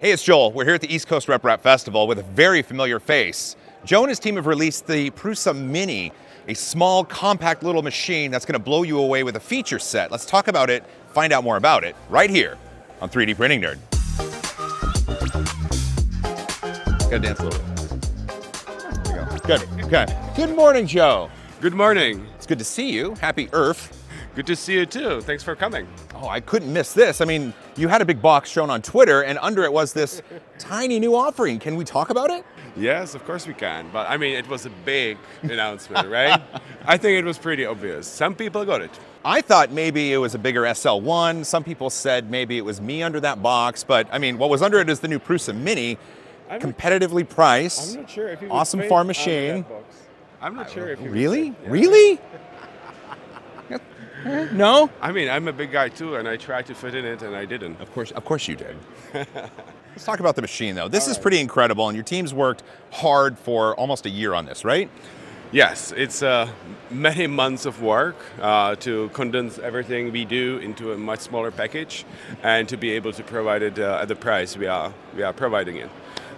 Hey, it's Joel. We're here at the East Coast RepRap Festival with a very familiar face. Joe and his team have released the Prusa Mini, a small, compact little machine that's going to blow you away with a feature set. Let's talk about it, find out more about it, right here on 3D Printing Nerd. Gotta dance a little bit. There you go. Good, okay. Good morning, Joe. Good morning. It's good to see you. Happy Earth. Good to see you too. Thanks for coming. Oh, I couldn't miss this. I mean, you had a big box shown on Twitter and under it was this tiny new offering. Can we talk about it? Yes, of course we can. But I mean, it was a big announcement, right? I think it was pretty obvious. Some people got it. I thought maybe it was a bigger SL1. Some people said maybe it was me under that box. But I mean, what was under it is the new Prusa Mini, competitively priced. I'm not sure if you awesome farm machine. I'm not sure if you really? Yeah. Really? No? I mean, I'm a big guy too, and I tried to fit in it, and I didn't. Of course you did. Let's talk about the machine, though. This is pretty incredible, and your team's worked hard for almost a year on this, right? Yes, it's many months of work to condense everything we do into a much smaller package, and to be able to provide it at the price we are providing it,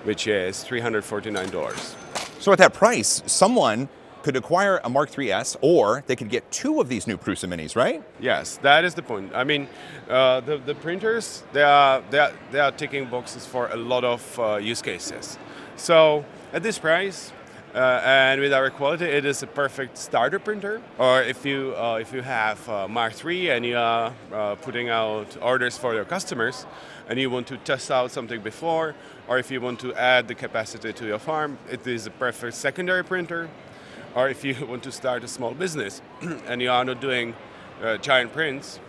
which is $349. So at that price, someone could acquire a Mark 3S, or they could get two of these new Prusa Minis, right? Yes, that is the point. I mean, the printers, they are ticking boxes for a lot of use cases. So at this price, and with our quality, it is a perfect starter printer. Or if you have Mark 3 and you are putting out orders for your customers, and you want to test out something before, or if you want to add the capacity to your farm, it is a perfect secondary printer. Or if you want to start a small business and you are not doing giant prints,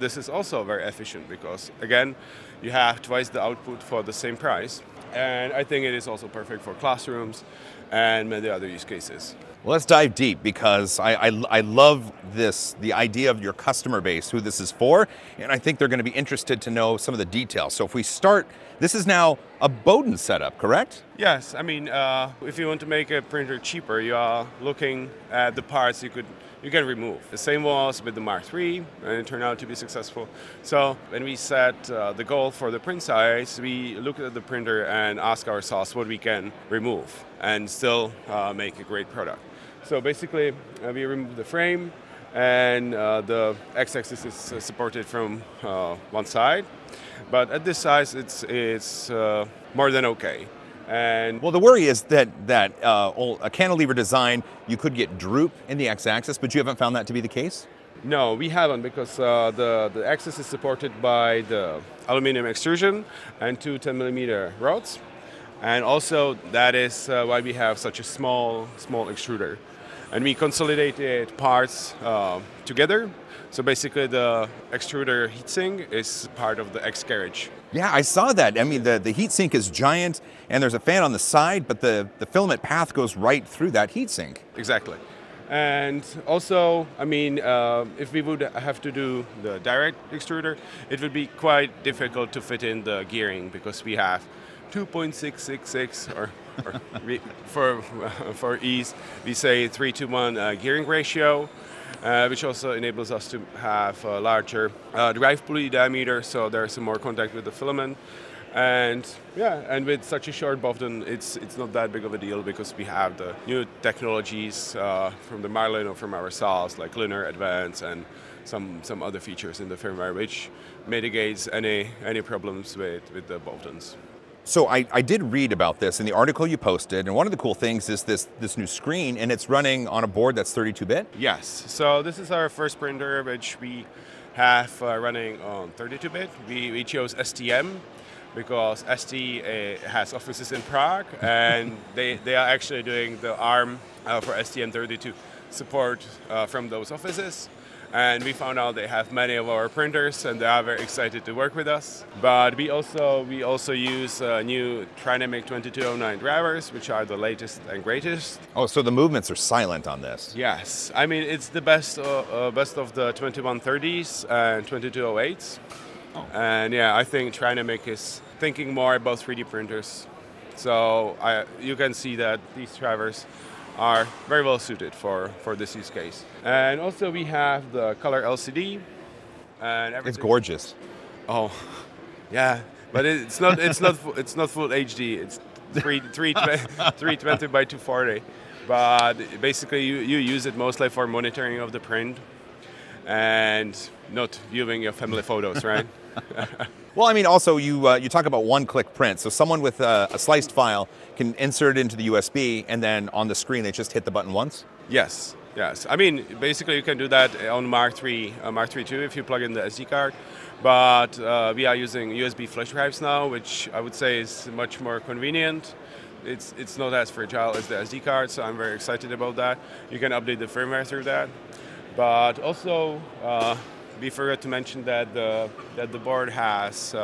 this is also very efficient because, again, you have twice the output for the same price. And I think it is also perfect for classrooms and many other use cases. Well, let's dive deep because I love this, the idea of your customer base, who this is for, and I think they're going to be interested to know some of the details. So if we start, this is now a Bowden setup, correct? Yes, I mean, if you want to make a printer cheaper, you are looking at the parts you can remove. The same was with the Mark III, and it turned out to be successful. So when we set the goal for the print size, we looked at the printer and asked ourselves what we can remove and still make a great product. So basically, we remove the frame, and the x-axis is supported from one side. But at this size, it's more than okay. And well, the worry is that a cantilever design, you could get droop in the x-axis, but you haven't found that to be the case? No, we haven't, because the axis is supported by the aluminum extrusion and two 10mm rods. And also, that is why we have such a small extruder. And we consolidated parts together. So basically the extruder heatsink is part of the X carriage. Yeah, I saw that. I mean, the heatsink is giant and there's a fan on the side, but the filament path goes right through that heatsink. Exactly. And also, I mean, if we would have to do the direct extruder, it would be quite difficult to fit in the gearing because we have 2.666 or for ease, we say 3:1 gearing ratio, which also enables us to have a larger drive pulley diameter, so there's more contact with the filament. And yeah, and with such a short Bowden, it's not that big of a deal because we have the new technologies from the Marlin or from ourselves, like Linear Advance and some other features in the firmware, which mitigates any problems with the Bowdens. So I did read about this in the article you posted, and one of the cool things is this new screen, and it's running on a board that's 32-bit? Yes, so this is our first printer which we have running on 32-bit. We chose STM because ST has offices in Prague, and they are actually doing the ARM for STM32 support from those offices. And we found out they have many of our printers, and they are very excited to work with us. But we also use new Trinamic 2209 drivers, which are the latest and greatest. Oh, so the movements are silent on this? Yes, I mean it's the best of the 2130s and 2208s. Oh. And yeah, I think Trinamic is thinking more about 3D printers. So you can see that these drivers are very well suited for this use case. And also we have the color LCD and everything. It's gorgeous. Oh, yeah. But it's not full HD. It's 320 by 240. But basically, you use it mostly for monitoring of the print and not viewing your family photos, right? Well, I mean, also you talk about one-click print. So someone with a sliced file can insert it into the USB, and then on the screen they just hit the button once. Yes. Yes, I mean, basically you can do that on Mark III, Mark III too, if you plug in the SD card. But we are using USB flash drives now, which I would say is much more convenient. It's not as fragile as the SD card, so I'm very excited about that. You can update the firmware through that. But also, we forgot to mention that the board has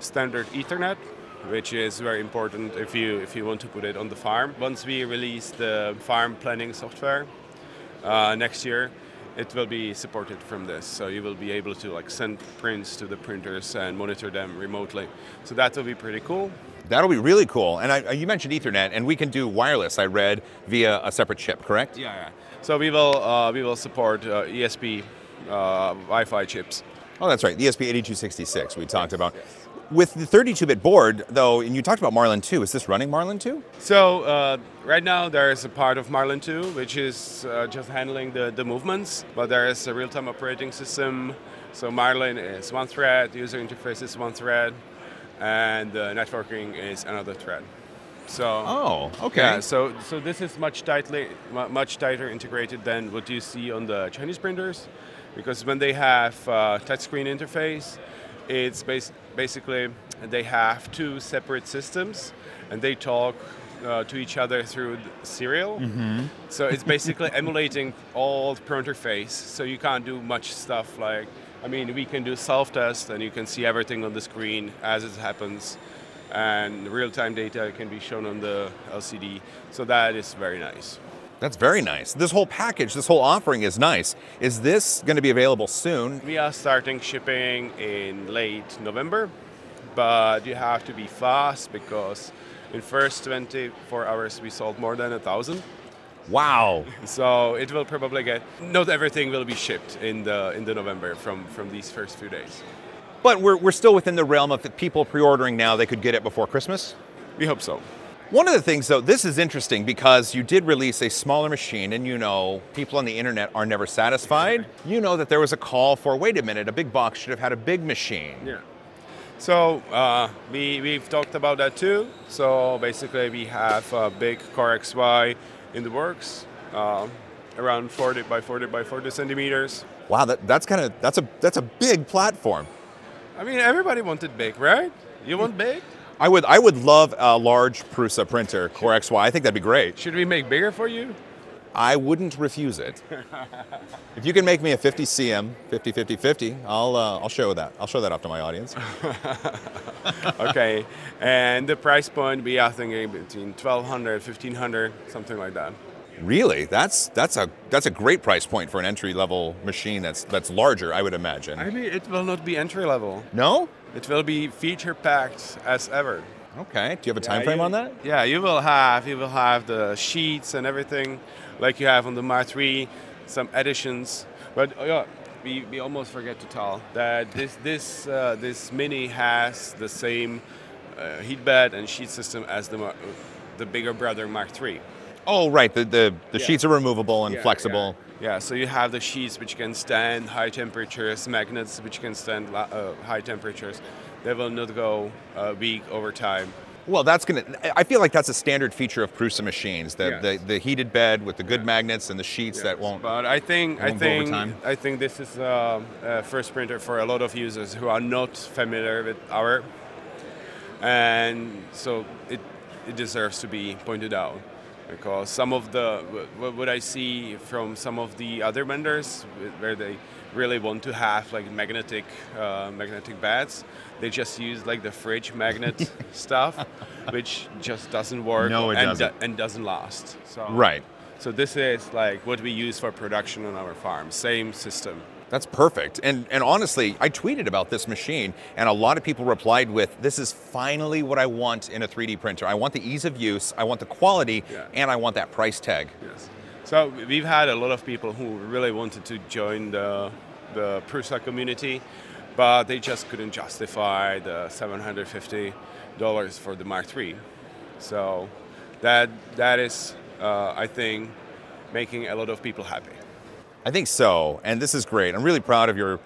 standard Ethernet, which is very important if you want to put it on the farm. Once we release the farm planning software, next year, it will be supported from this, so you will be able to like send prints to the printers and monitor them remotely. So that will be pretty cool. That'll be really cool. And you mentioned Ethernet, and we can do wireless. I read via a separate chip, correct? Yeah. Yeah. So we will support ESP Wi-Fi chips. Oh, that's right. The ESP8266 we talked about. Yes. With the 32-bit board, though, and you talked about Marlin 2, is this running Marlin 2? So, right now there is a part of Marlin 2, which is just handling the movements, but there is a real-time operating system. So Marlin is one thread, user interface is one thread, and networking is another thread. So, oh, okay. Yeah, so this is much tighter integrated than what you see on the Chinese printers, because when they have touchscreen interface, it's basically they have two separate systems, and they talk to each other through serial. Mm-hmm. So it's basically emulating old printer face. So you can't do much stuff like, I mean, we can do self-test, and you can see everything on the screen as it happens, and real-time data can be shown on the LCD. So that is very nice. That's very nice. This whole package, this whole offering is nice. Is this going to be available soon? We are starting shipping in late November, but you have to be fast because in first 24 hours we sold more than 1,000. Wow. So it will probably get, not everything will be shipped in the November from these first few days. But we're still within the realm of the people pre-ordering now, they could get it before Christmas? We hope so. One of the things, though, this is interesting because you did release a smaller machine, and you know people on the internet are never satisfied. You know that there was a call for, wait a minute, a big box should have had a big machine. Yeah. So we've talked about that too. So basically we have a big Core XY in the works, around 40 by 40 by 40 centimeters. Wow, that's a big platform. I mean, everybody wanted big, right? You want big? I would love a large Prusa printer, Core XY. I think that'd be great. Should we make bigger for you? I wouldn't refuse it. If you can make me a 50 cm, 50, 50, 50, I'll show that. I'll show that off to my audience. Okay. And the price point, we are thinking between $1,200, $1,500, something like that. Really? That's a great price point for an entry-level machine that's larger, I would imagine. I mean, it will not be entry-level. No? It will be feature-packed as ever. Okay. Do you have a time frame on that? Yeah, you will have the sheets and everything, like you have on the Mark III, some additions. But we almost forget to tell that this Mini has the same heat bed and sheet system as the bigger brother Mark III. Oh, right. The sheets are removable and flexible. Yeah. So you have the sheets which can stand high temperatures, magnets which can stand high temperatures. They will not go weak over time. Well, I feel like that's a standard feature of Prusa machines. The heated bed with the good magnets and the sheets that won't. But I think this is a first printer for a lot of users who are not familiar with our, and so it deserves to be pointed out. Because some of what I see from some of the other vendors, where they really want to have like magnetic beds, they just use like the fridge magnet stuff, which just doesn't work. No, it doesn't. And doesn't last. So, right. So this is like what we use for production on our farm, same system. That's perfect. And honestly, I tweeted about this machine, and a lot of people replied with, this is finally what I want in a 3D printer. I want the ease of use, I want the quality, and I want that price tag. Yes. So we've had a lot of people who really wanted to join the Prusa community, but they just couldn't justify the $750 for the Mark III. So that is, I think, making a lot of people happy. I think so, and this is great. I'm really proud of your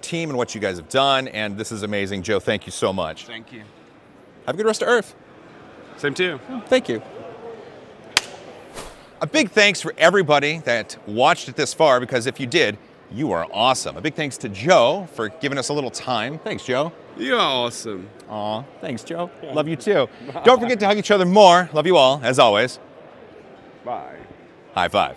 team and what you guys have done, and this is amazing. Joe, thank you so much. Thank you. Have a good rest of Earth. Same to you. Thank you. A big thanks for everybody that watched it this far, because if you did, you are awesome. A big thanks to Joe for giving us a little time. Thanks, Joe. You're awesome. Aw, thanks, Joe. Yeah. Love you too. Bye. Don't forget to hug each other more. Love you all, as always. Bye. High five.